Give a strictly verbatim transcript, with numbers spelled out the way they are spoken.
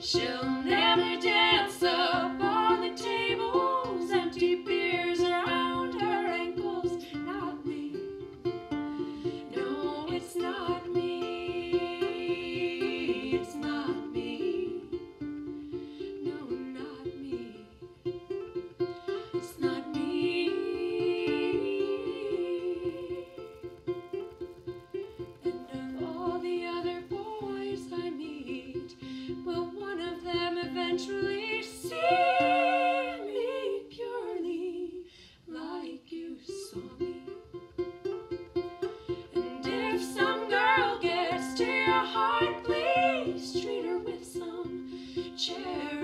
She'll never dance up on the tables, empty beers around her ankles. Not me, no, it's not me, it's not me, no, not me, it's not me. And of all the other boys I meet, well, eventually see me purely like you saw me. And if some girl gets to your heart, please treat her with some charity.